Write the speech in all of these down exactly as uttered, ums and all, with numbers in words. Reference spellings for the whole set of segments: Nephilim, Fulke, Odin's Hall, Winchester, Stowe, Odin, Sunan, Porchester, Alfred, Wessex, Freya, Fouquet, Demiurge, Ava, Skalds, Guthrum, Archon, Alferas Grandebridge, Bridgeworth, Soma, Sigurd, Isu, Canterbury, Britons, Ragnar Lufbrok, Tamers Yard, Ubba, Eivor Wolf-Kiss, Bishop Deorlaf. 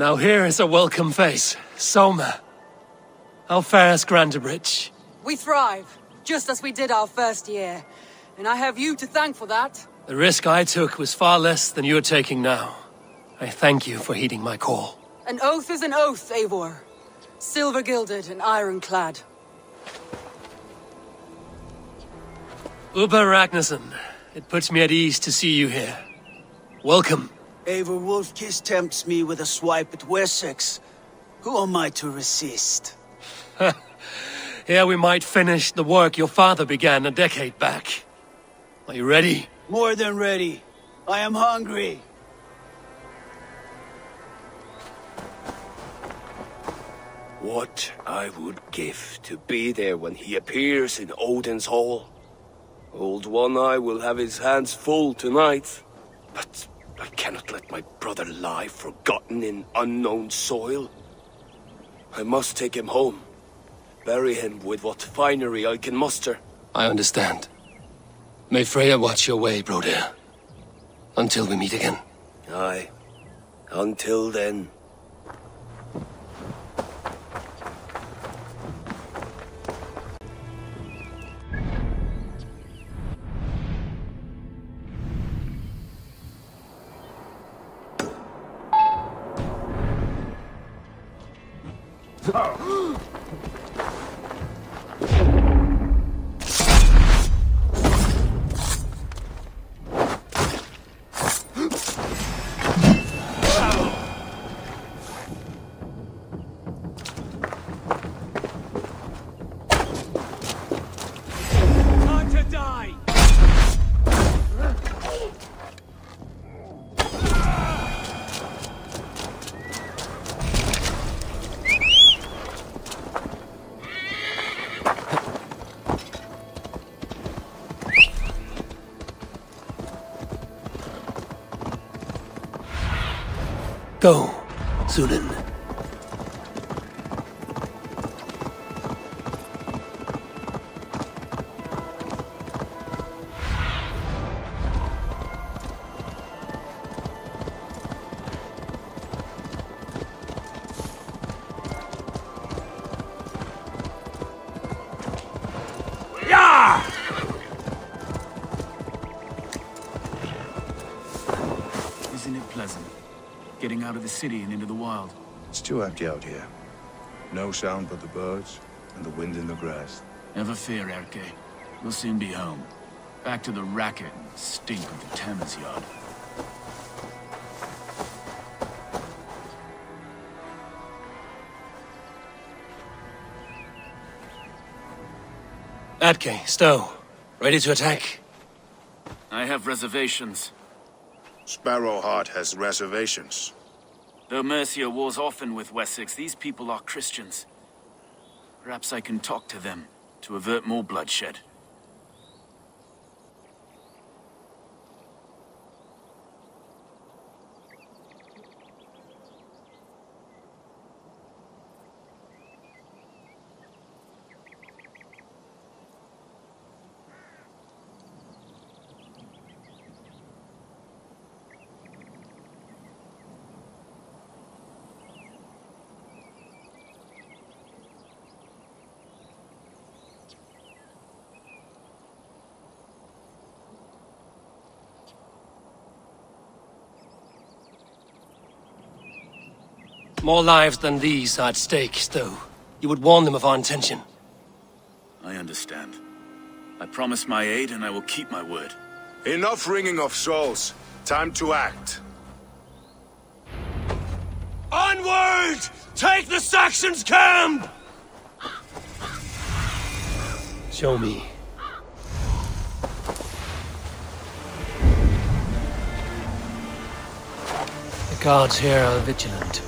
Now here is a welcome face. Soma. Alferas Grandebridge. We thrive, just as we did our first year. And I have you to thank for that. The risk I took was far less than you're taking now. I thank you for heeding my call. An oath is an oath, Eivor. Silver-gilded and iron-clad. Ubba Ragnarsson, it puts me at ease to see you here. Welcome. Eivor Wolf-Kiss tempts me with a swipe at Wessex. Who am I to resist? Here we might finish the work your father began a decade back. Are you ready? More than ready. I am hungry. What I would give to be there when he appears in Odin's Hall. Old One Eye will have his hands full tonight. But I cannot let my brother lie forgotten in unknown soil. I must take him home. Bury him with what finery I can muster. I understand. May Freya watch your way, Broder. Until we meet again. Aye. Until then. Go, Sunan. Out of the city and into the wild. It's too empty out here. No sound but the birds and the wind in the grass. Never fear, Erke. We'll soon be home. Back to the racket and stink of the Tamers Yard. Erke, Stowe. Ready to attack? I have reservations. Sparrowheart has reservations. Though Mercia wars often with Wessex, these people are Christians. Perhaps I can talk to them to avert more bloodshed. More lives than these are at stake, Stowe. You would warn them of our intention. I understand. I promise my aid and I will keep my word. Enough wringing of souls. Time to act. Onward! Take the Saxons' camp! Show me. The guards here are vigilant.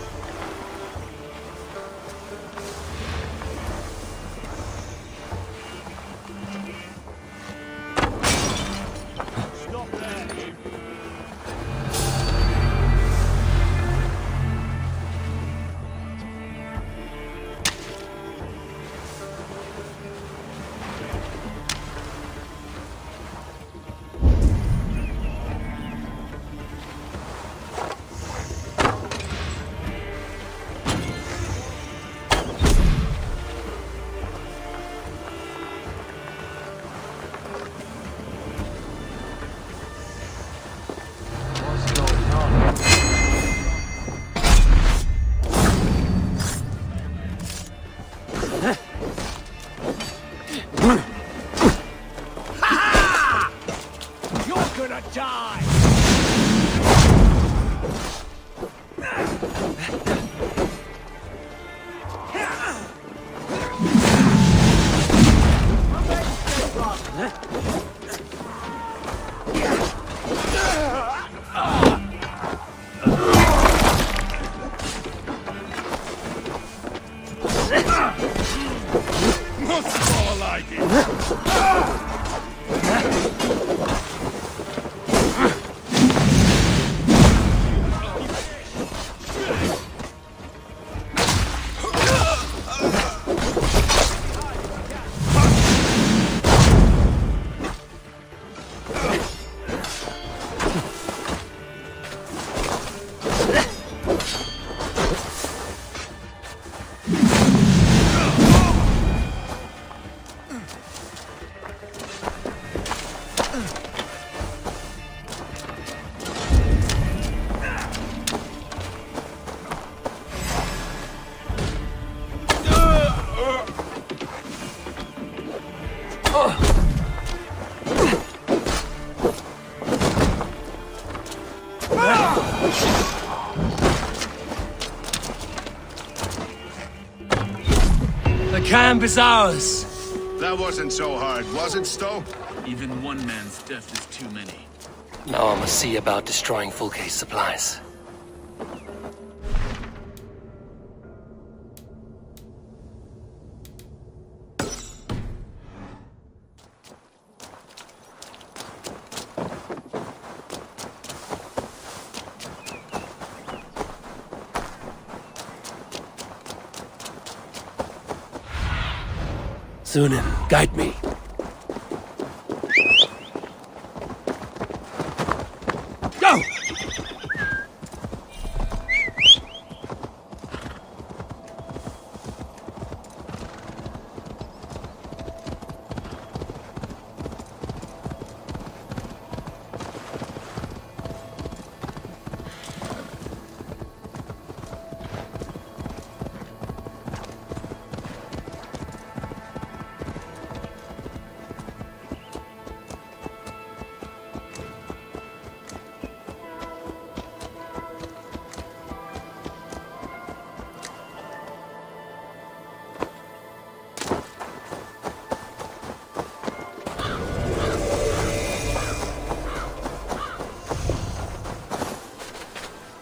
The camp is ours. That wasn't so hard, was it, Stowe? Even one man's death is too many. Now I must see about destroying Fulke's supplies. Sunan, guide me. Go!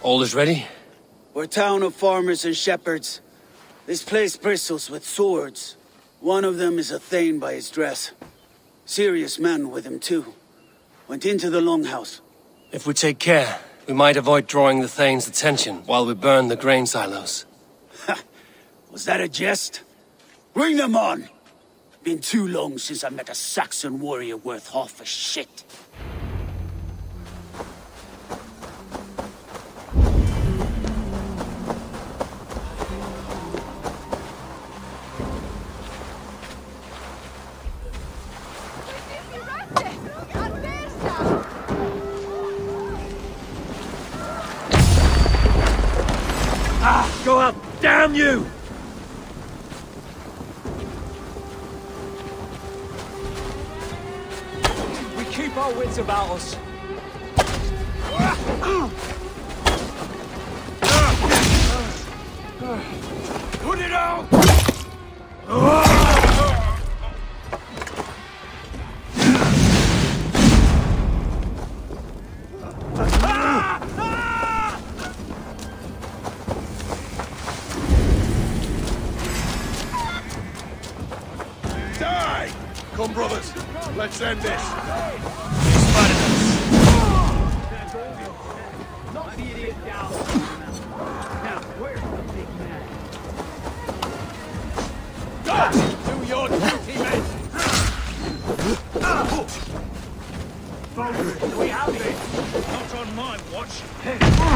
All is ready? We're a town of farmers and shepherds. This place bristles with swords. One of them is a thane by his dress. Serious man with him too. Went into the longhouse. If we take care, we might avoid drawing the thane's attention while we burn the grain silos. Ha! Was that a jest? Bring them on! Been too long since I met a Saxon warrior worth half a shit. You! We keep our wits about us. Put it out! Let's end this. Not the idiot now. Now, where's the big man? God, do your duty, men. Folks, we have it. Not on my watch. Hey. Hey!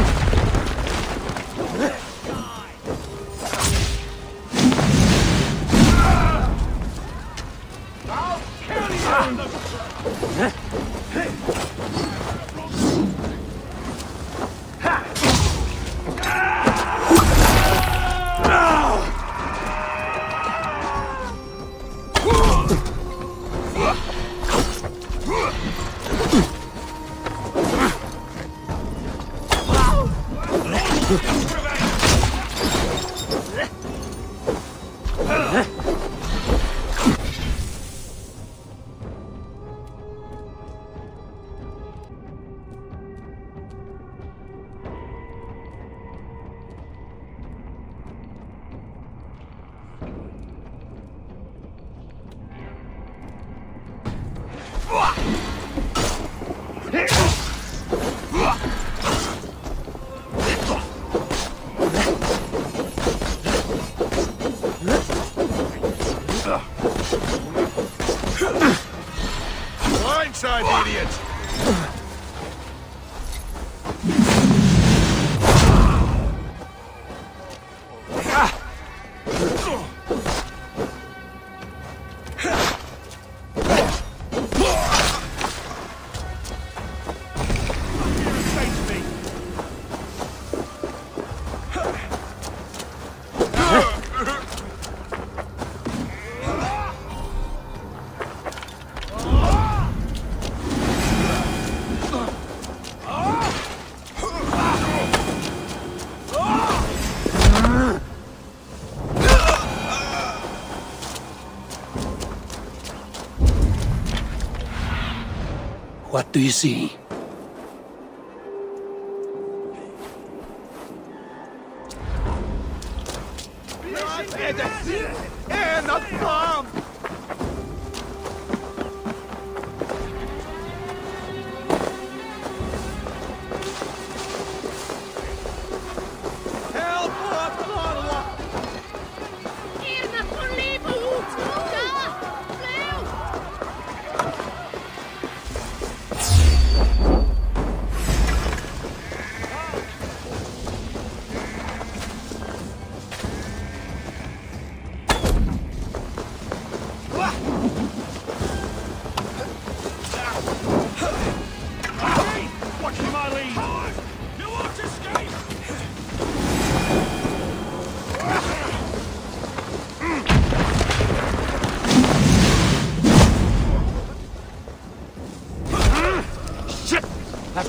do you see?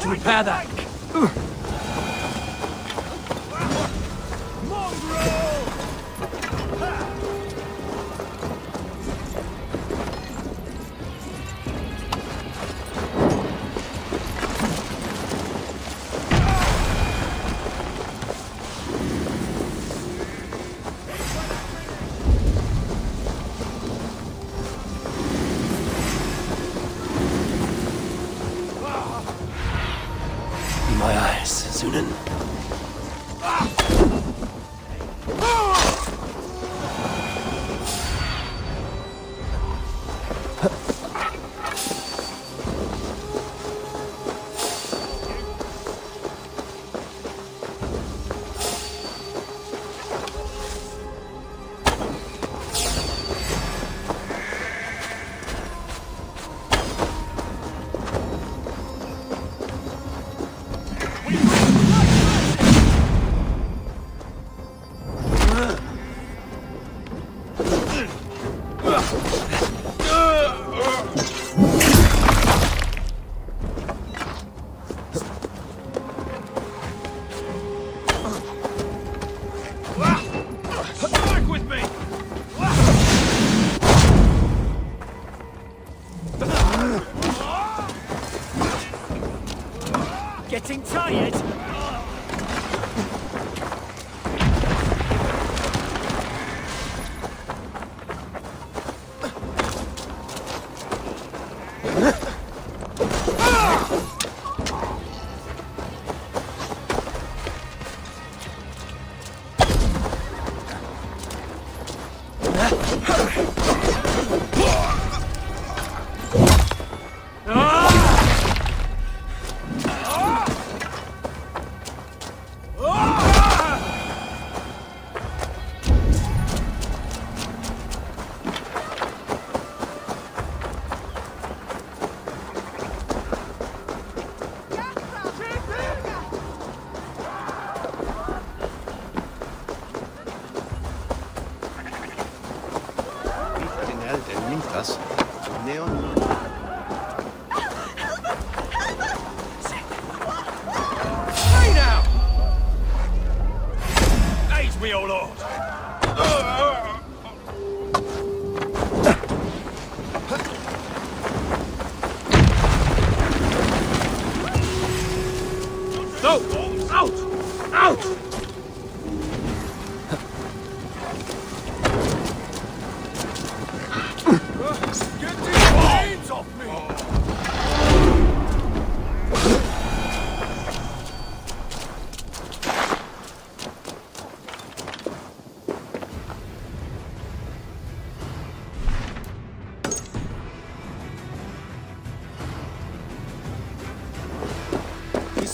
Repair that.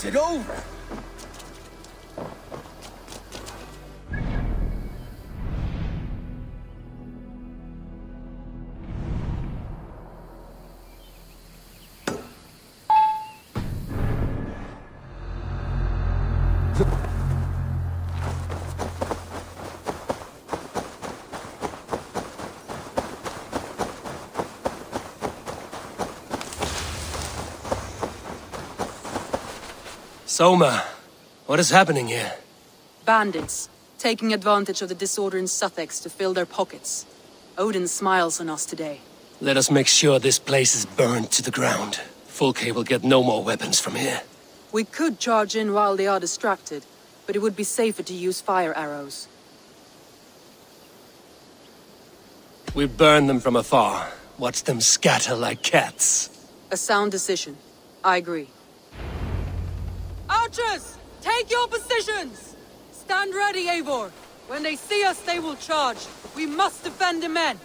It over. Soma, what is happening here? Bandits, taking advantage of the disorder in Sussex to fill their pockets. Odin smiles on us today. Let us make sure this place is burned to the ground. Fulke will get no more weapons from here. We could charge in while they are distracted, but it would be safer to use fire arrows. We burn them from afar. Watch them scatter like cats. A sound decision. I agree. Archers! Take your positions! Stand ready, Eivor! When they see us, they will charge. We must defend the men!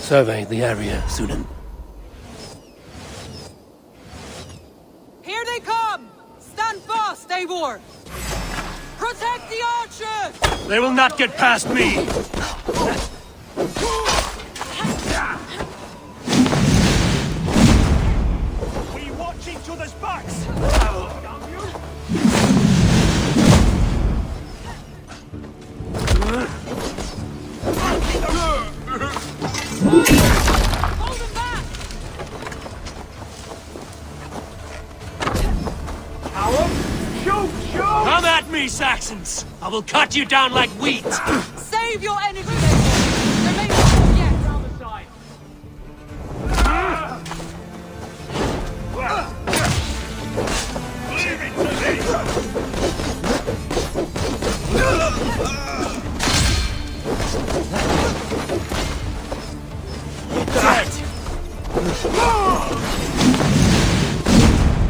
Survey the area, Sudan. Here they come! Stand fast, Eivor! Protect the archers! They will not get past me! We watch each other's backs! Hold them back! Cower! Shoot! Shoot! Come at me, Saxons! I will cut you down like wheat! Save your energy! They may not forget! Down the side! Leave it to me!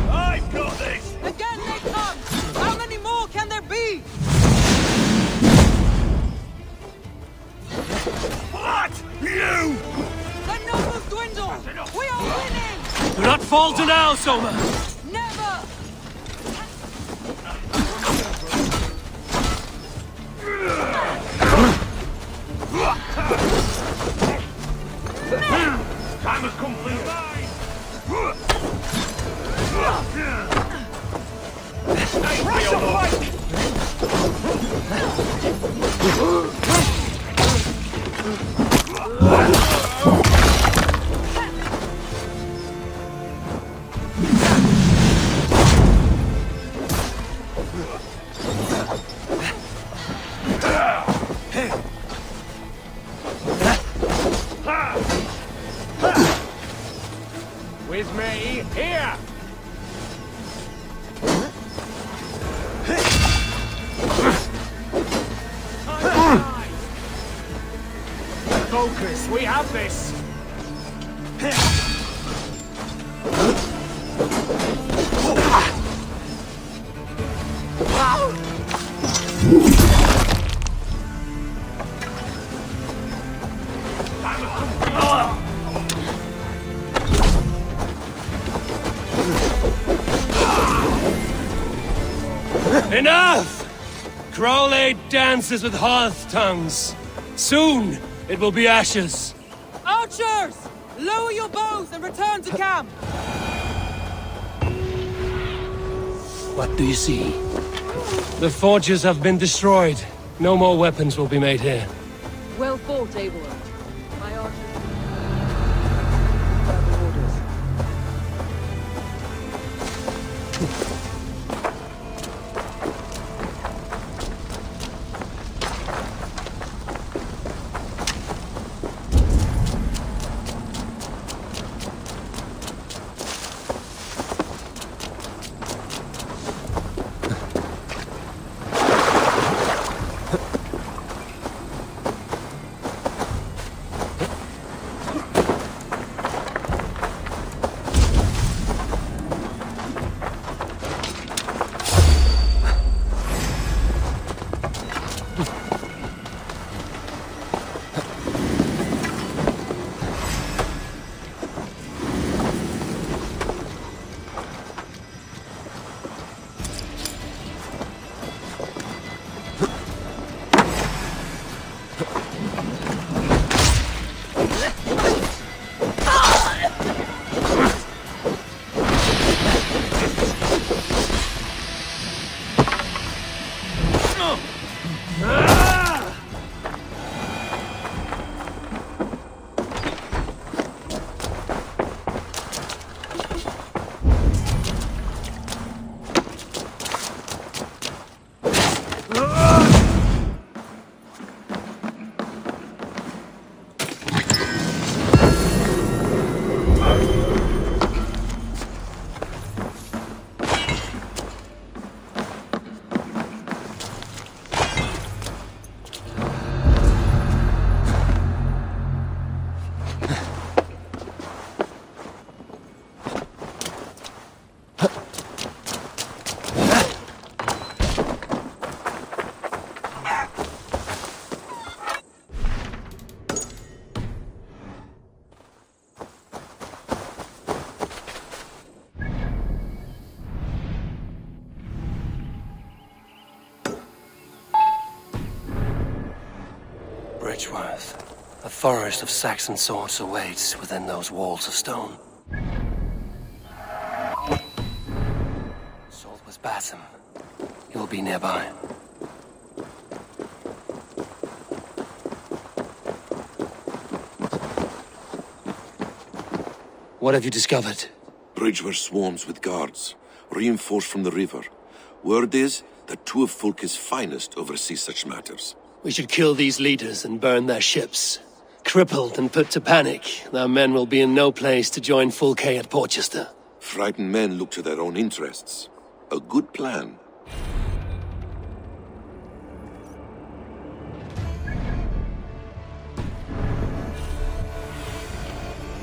I've got this! Again they come! How many more can there be? What? You! The numbers dwindle! We are winning! Do not fall to now, Soma! Never! Time has come, please. Rush and fight! With me, here! Focus, we have this! Enough! Crowley dances with hearth tongues. Soon, it will be ashes. Archers! Lower your bows and return to camp! What do you see? The forges have been destroyed. No more weapons will be made here. Well fought, Eivor. My archers... orders. Bridgeworth. A forest of Saxon swords awaits within those walls of stone. Salt with Basim. He will be nearby. What have you discovered? Bridgeworth swarms with guards, reinforced from the river. Word is that two of Fulke's finest oversee such matters. We should kill these leaders and burn their ships. Crippled and put to panic, their men will be in no place to join Fulke at Porchester. Frightened men look to their own interests. A good plan.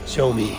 Show me.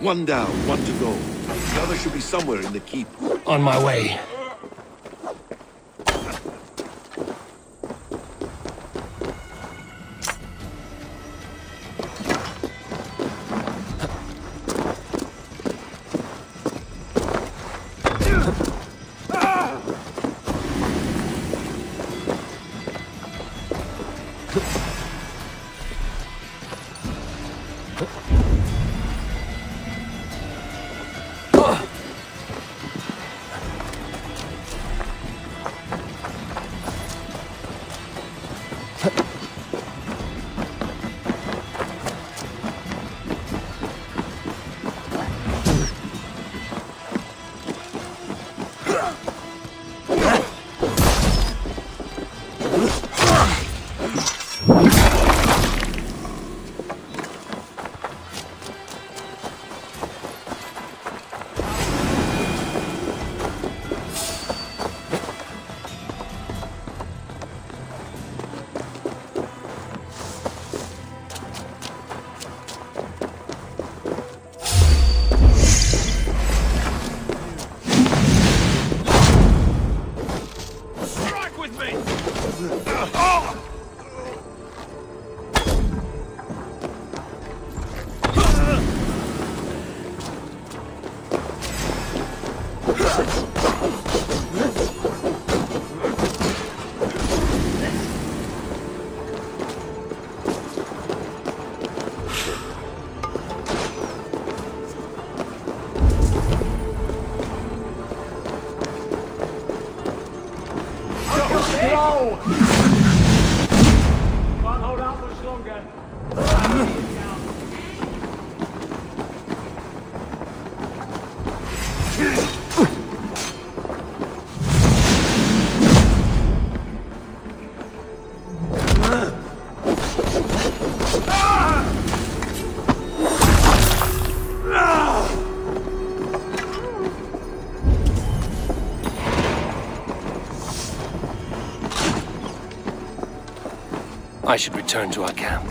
One down, one to go. The other should be somewhere in the keep. On my way. No! Can't hold out much longer. I should return to our camp.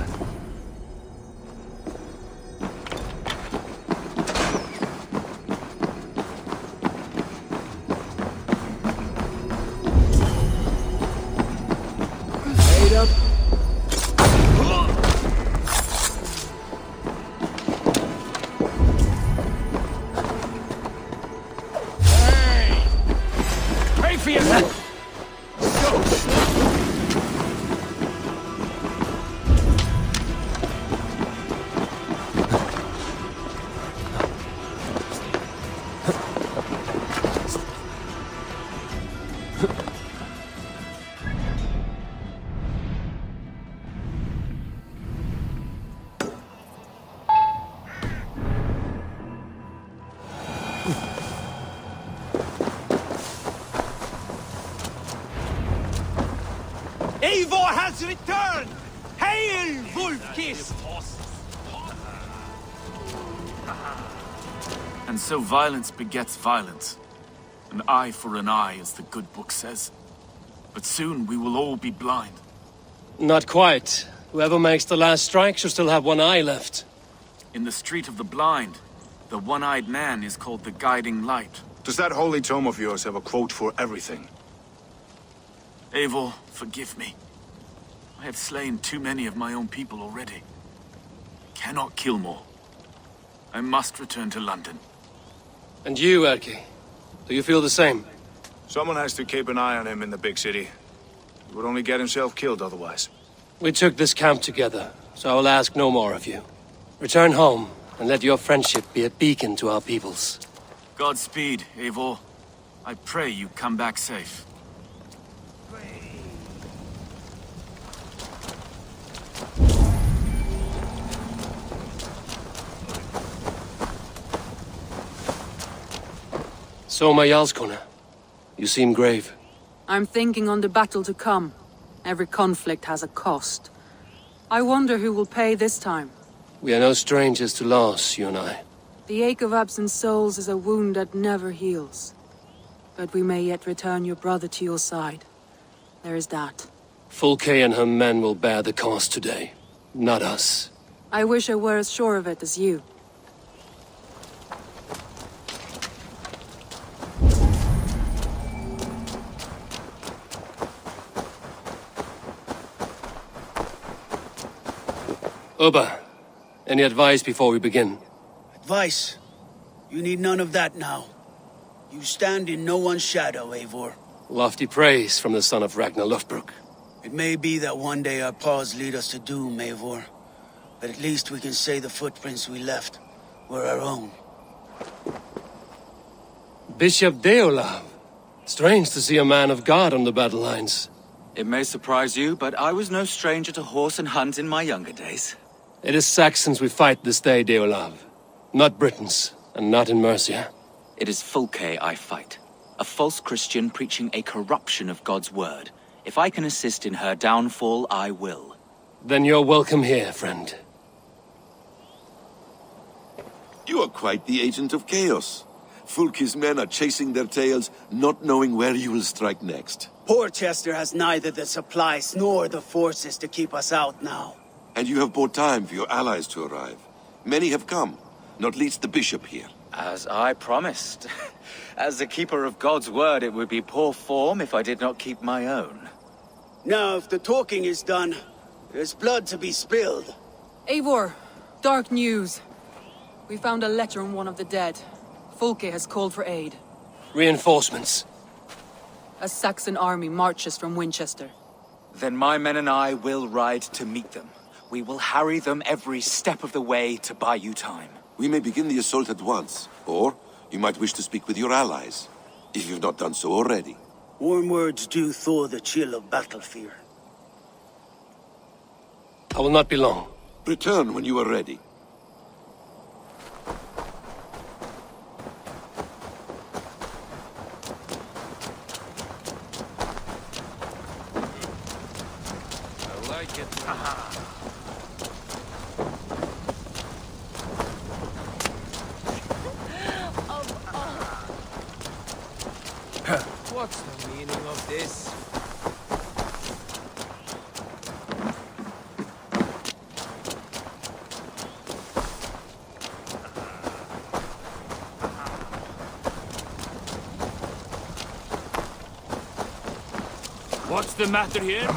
Eivor has returned! Hail, Wolf-Kiss! And so violence begets violence. An eye for an eye, as the good book says. But soon we will all be blind. Not quite. Whoever makes the last strike shall still have one eye left. In the Street of the Blind, the one-eyed man is called the Guiding Light. Does that holy tome of yours have a quote for everything? Eivor, forgive me. I have slain too many of my own people already. Cannot kill more. I must return to London. And you, Erke? Do you feel the same? Someone has to keep an eye on him in the big city. He would only get himself killed otherwise. We took this camp together, so I will ask no more of you. Return home, and let your friendship be a beacon to our peoples. Godspeed, Eivor. I pray you come back safe. Soma Jarlskona, you seem grave. I'm thinking on the battle to come. Every conflict has a cost. I wonder who will pay this time. We are no strangers to loss, you and I. The ache of absent souls is a wound that never heals. But we may yet return your brother to your side. There is that. Fulke and her men will bear the cost today, not us. I wish I were as sure of it as you. Ubba, any advice before we begin? Advice? You need none of that now. You stand in no one's shadow, Eivor. Lofty praise from the son of Ragnar Lufbrok. It may be that one day our paws lead us to doom, Eivor. But at least we can say the footprints we left were our own. Bishop Deorlaf. Strange to see a man of God on the battle lines. It may surprise you, but I was no stranger to horse and hunt in my younger days. It is Saxons we fight this day, Deorlaf. Not Britons, and not in Mercia. It is Fulke I fight. A false Christian preaching a corruption of God's word. If I can assist in her downfall, I will. Then you're welcome here, friend. You are quite the agent of chaos. Fulke's men are chasing their tails, not knowing where you will strike next. Porchester has neither the supplies nor the forces to keep us out now. And you have bought time for your allies to arrive. Many have come, not least the bishop here. As I promised. As the keeper of God's word, it would be poor form if I did not keep my own. Now, if the talking is done, there's blood to be spilled. Eivor, dark news. We found a letter on one of the dead. Fulke has called for aid. Reinforcements. A Saxon army marches from Winchester. Then my men and I will ride to meet them. We will harry them every step of the way to buy you time. We may begin the assault at once, or you might wish to speak with your allies, if you've not done so already. Warm words do thaw the chill of battle fear. I will not be long. Return when you are ready. I like it. Aha. What's the meaning of this? What's the matter here?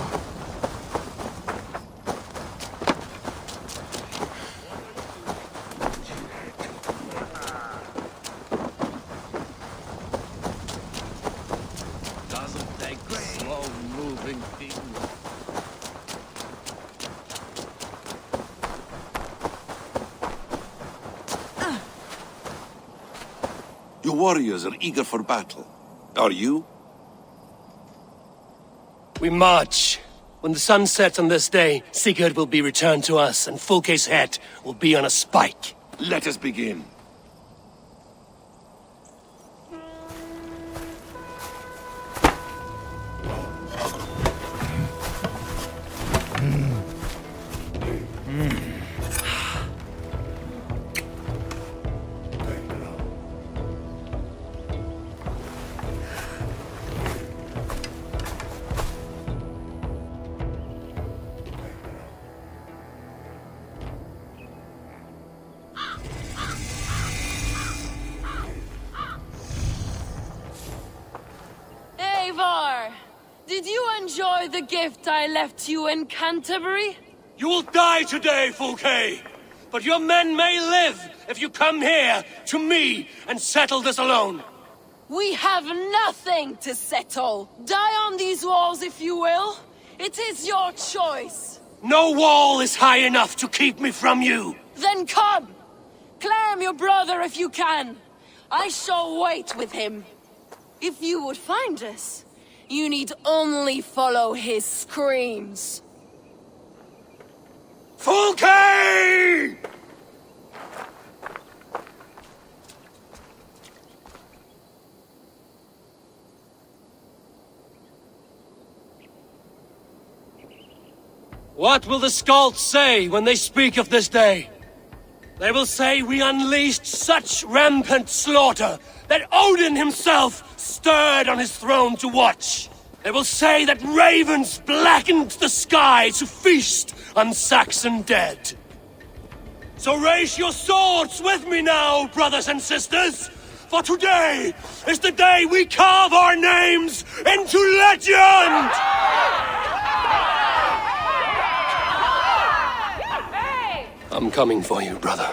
Warriors are eager for battle. Are you? We march. When the sun sets on this day, Sigurd will be returned to us, and Fulke's head will be on a spike. Let us begin. I left you in Canterbury? You will die today, Fouquet! But your men may live if you come here, to me, and settle this alone! We have nothing to settle! Die on these walls if you will! It is your choice! No wall is high enough to keep me from you! Then come! Claim your brother if you can! I shall wait with him! If you would find us, you need only follow his screams. Fulke! What will the Skalds say when they speak of this day? They will say we unleashed such rampant slaughter that Odin himself stirred on his throne to watch. They will say that ravens blackened the sky to feast on Saxon dead. So raise your swords with me now, brothers and sisters, for today is the day we carve our names into legend! I'm coming for you, brother.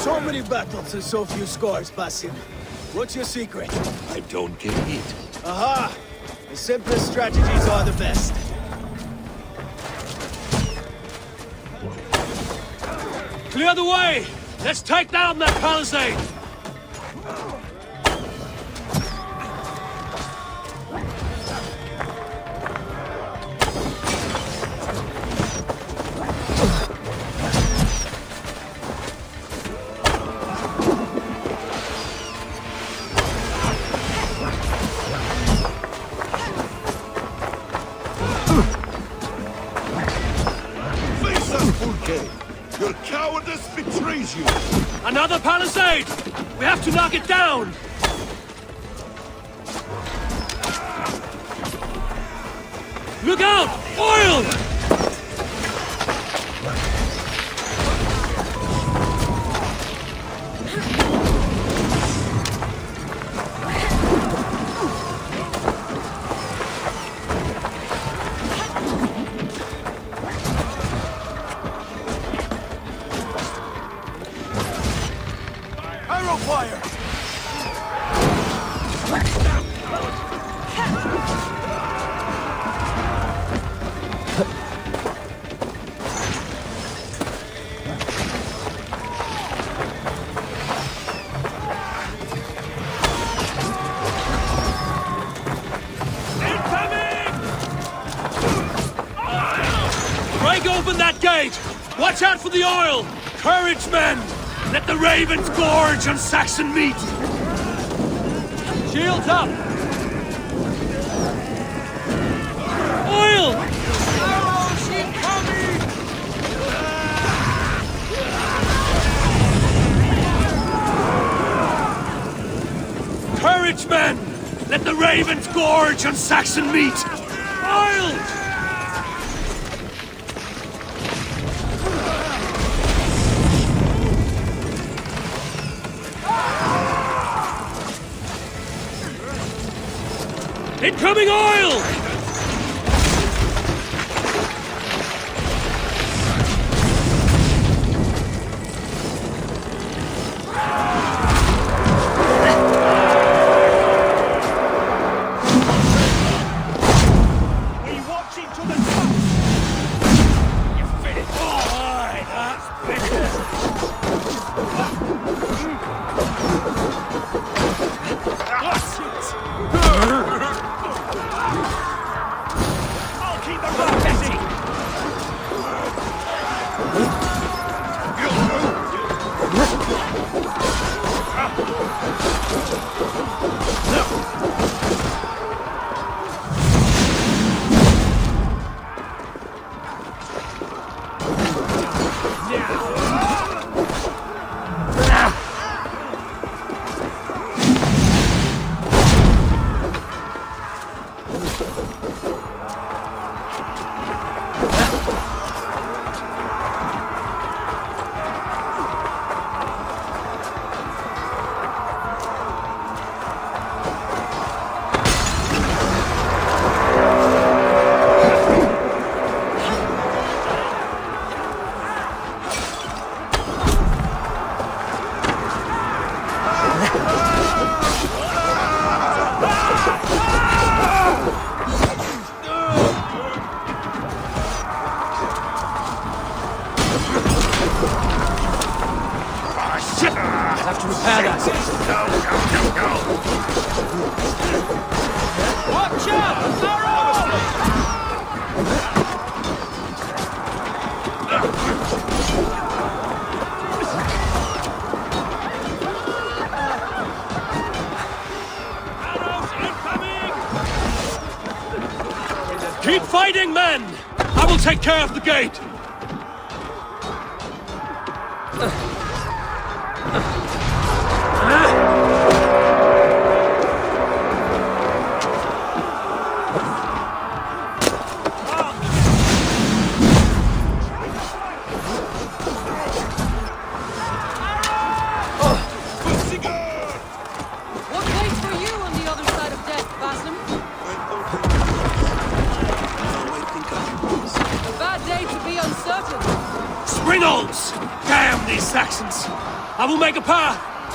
So many battles and so few scores, Basim. What's your secret? I don't get it. Aha! The simplest strategies are the best. Clear the way! Let's take down that palisade! Another palisade! We have to knock it down! Look out! Oil! Fire! Watch out for the oil! Courage, men! Let the ravens gorge on Saxon meat! Shields up! Oil! Oh, courage, men! Let the ravens gorge on Saxon meat! Oil! Incoming oil! We watch it to the top! You finish! Alright, that's better! That's it! Take care of the gate!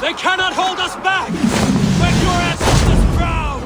They cannot hold us back! When your ancestors frown!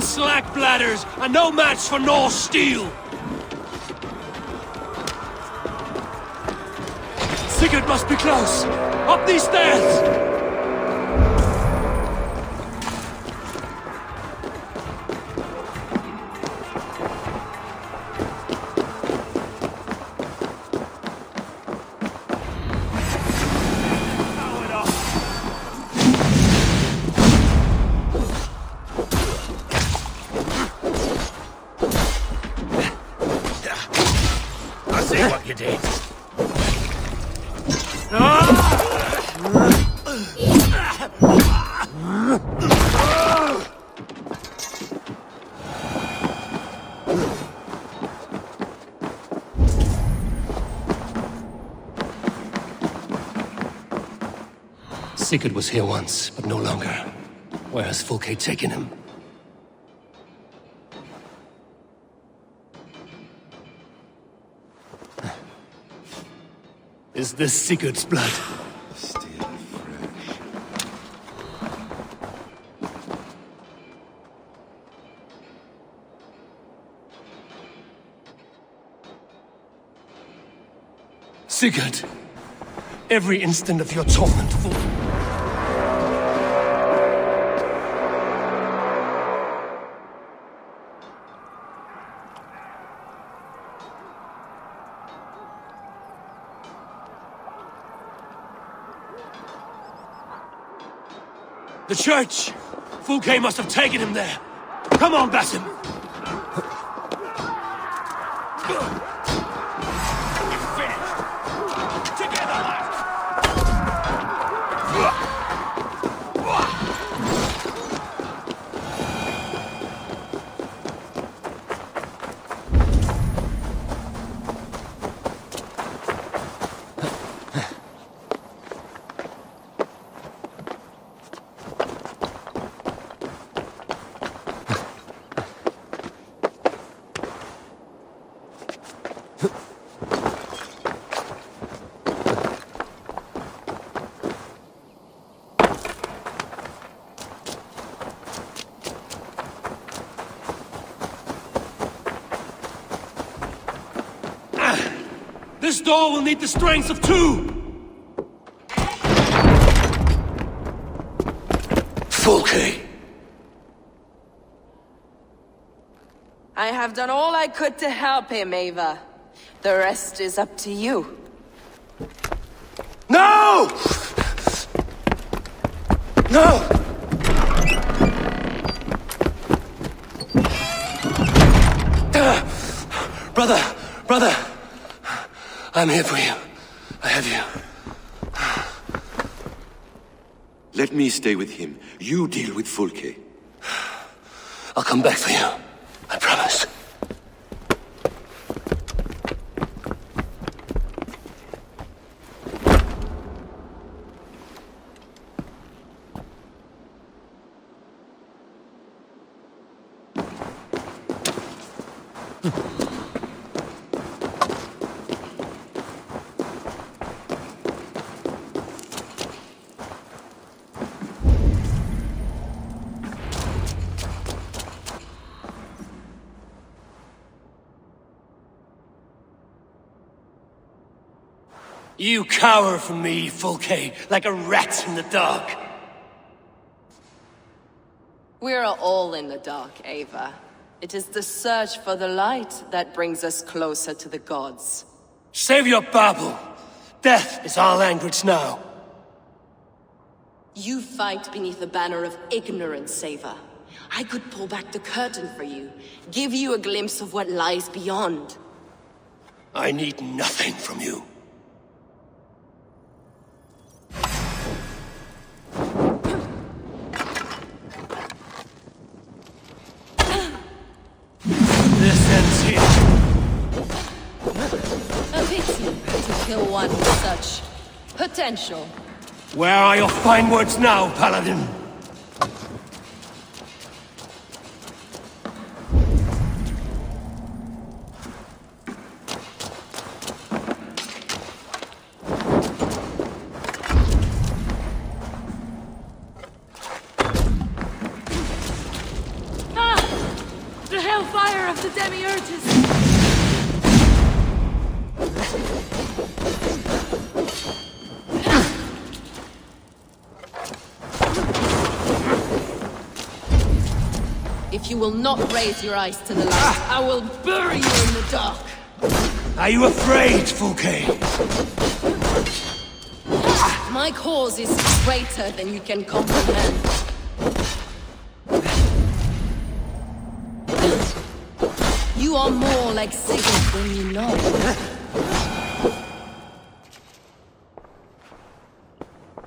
Slack bladders are no match for Norse steel! Sigurd must be close! Up these stairs! Sigurd was here once, but no longer. Where has Fulke taken him? Is this Sigurd's blood? Still fresh. Sigurd, every instant of your torment, Fulke. The church! Fouquet must have taken him there! Come on, Basim! This door will need the strength of two! Fulke! I have done all I could to help him, Ava. The rest is up to you. No! No! Brother! Brother! I'm here for you. I have you. Let me stay with him. You deal with Fulke. I'll come back for you. I promise. You cower from me, Fulke, like a rat in the dark. We're all in the dark, Ava. It is the search for the light that brings us closer to the gods. Save your babble! Death is our language now. You fight beneath the banner of ignorance, Ava. I could pull back the curtain for you, give you a glimpse of what lies beyond. I need nothing from you. Potential. Where are your fine words now, Paladin? Ah! The hellfire of the Demiurges! If you will not raise your eyes to the light, ah. I will bury you in the dark! Are you afraid, Fouquet? Ah. My cause is greater than you can comprehend. You are more like Sigurd than you know.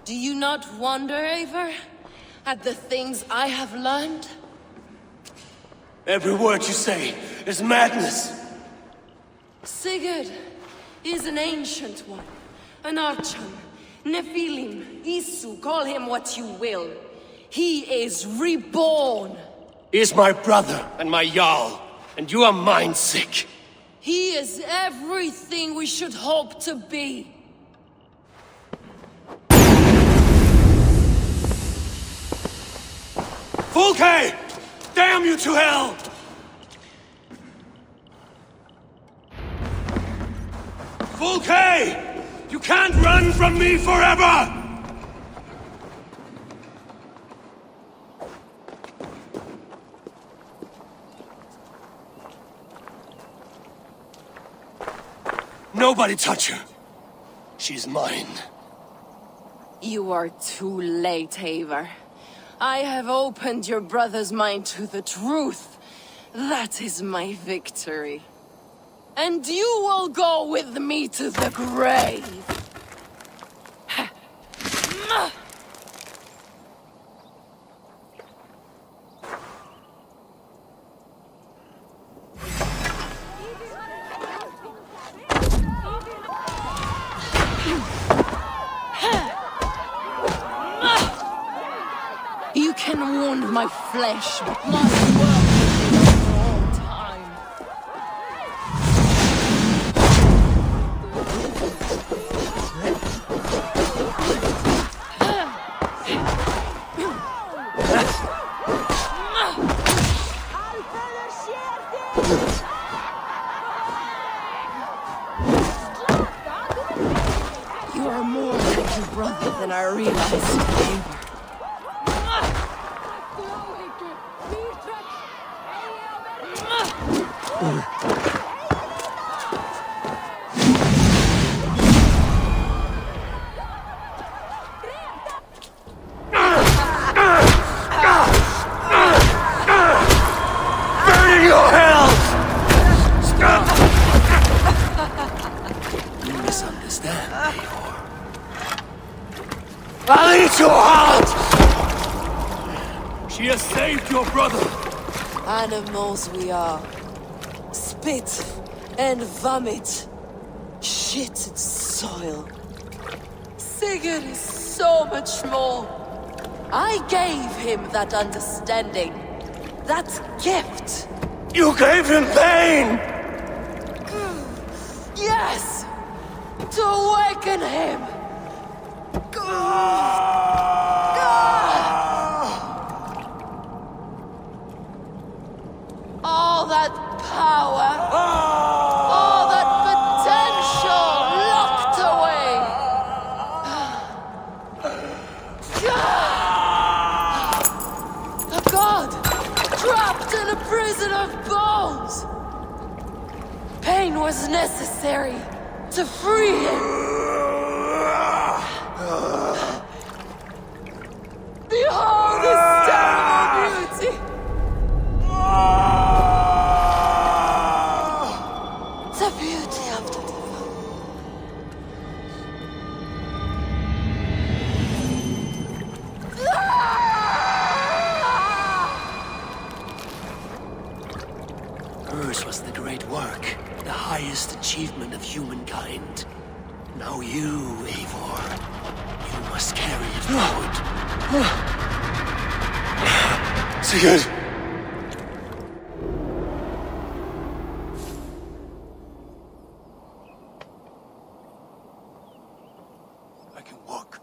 Do you not wonder, Eivor, at the things I have learned? Every word you say is madness! Sigurd is an ancient one. An Archon, Nephilim, Isu, call him what you will. He is reborn! He is my brother and my Jarl, and you are mind sick. He is everything we should hope to be. Fulke! Damn you to hell! Fulke! You can't run from me forever! Nobody touch her. She's mine. You are too late, Eivor. I have opened your brother's mind to the truth. That is my victory. And you will go with me to the grave. My flesh, but my world is for all time. Alferas Grandebridge! larger brother than I realized you were. Animals we are. Spit and vomit. Shit and soil. Sigurd is so much more. I gave him that understanding. That gift. You gave him pain! Yes! To awaken him! Necessary to free him. Behold his terrible beauty. The beauty of the divine. Hers was the great work. The highest achievement of humankind. Now you, Eivor, you must carry it forward. Sigurd! I can walk.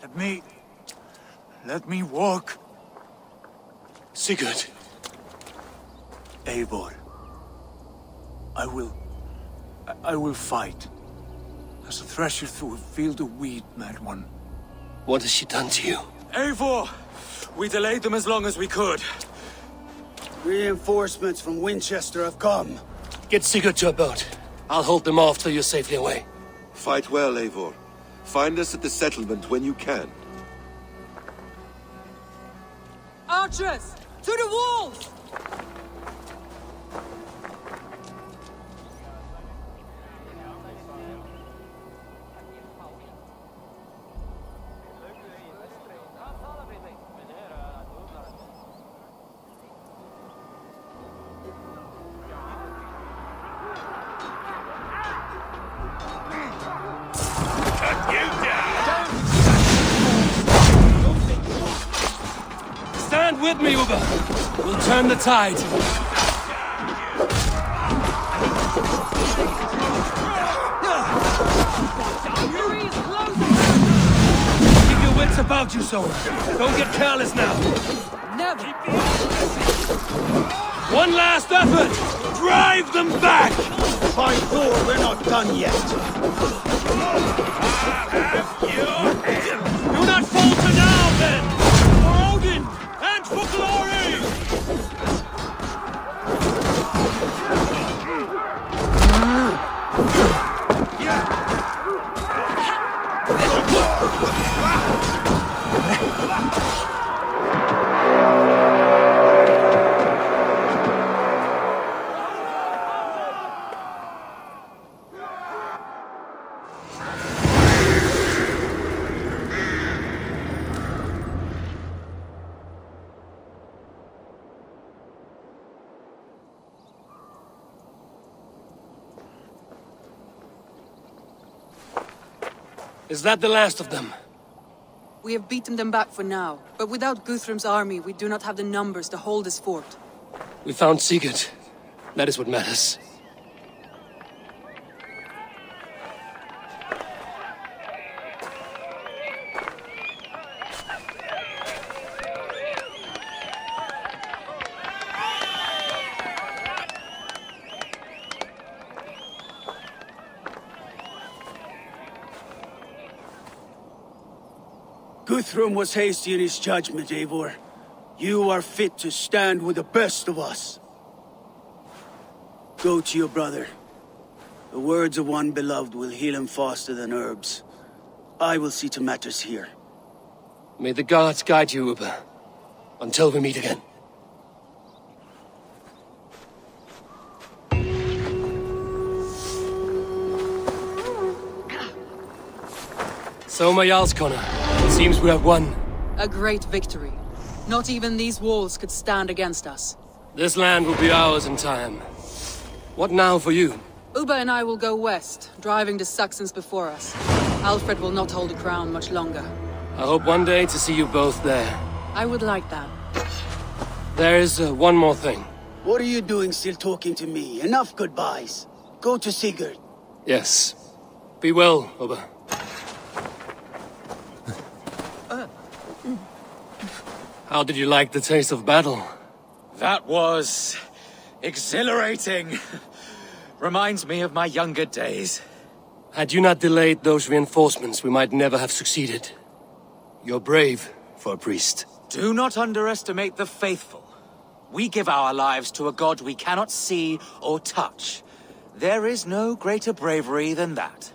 Let me... Let me walk. Sigurd. Eivor. I will... I will fight. As a thresher through a field of wheat, mad one. What has she done to you? Eivor! We delayed them as long as we could. Reinforcements from Winchester have come. Get Sigurd to a boat. I'll hold them off till you're safely away. Fight well, Eivor. Find us at the settlement when you can. Archers! To the walls! With me, Ubba. We'll turn the tide. Keep your wits about you, Soma. Don't get careless now. Never. One last effort. Drive them back. By four, we're not done yet. Do not falter now, then. For Odin. For glory! Is that the last of them? We have beaten them back for now, but without Guthrum's army, we do not have the numbers to hold this fort. We found Sigurd. That is what matters. Guthrum was hasty in his judgment, Eivor. You are fit to stand with the best of us. Go to your brother. The words of one beloved will heal him faster than herbs. I will see to matters here. May the gods guide you, Ubba. Until we meet again. Soma Jarlskona, it seems we have won. A great victory. Not even these walls could stand against us. This land will be ours in time. What now for you? Ubba and I will go west, driving the Saxons before us. Alfred will not hold the crown much longer. I hope one day to see you both there. I would like that. There is uh, one more thing. What are you doing still talking to me? Enough goodbyes. Go to Sigurd. Yes. Be well, Ubba. How did you like the taste of battle? That was exhilarating. Reminds me of my younger days. Had you not delayed those reinforcements, we might never have succeeded. You're brave for a priest. Do not underestimate the faithful. We give our lives to a god we cannot see or touch. There is no greater bravery than that.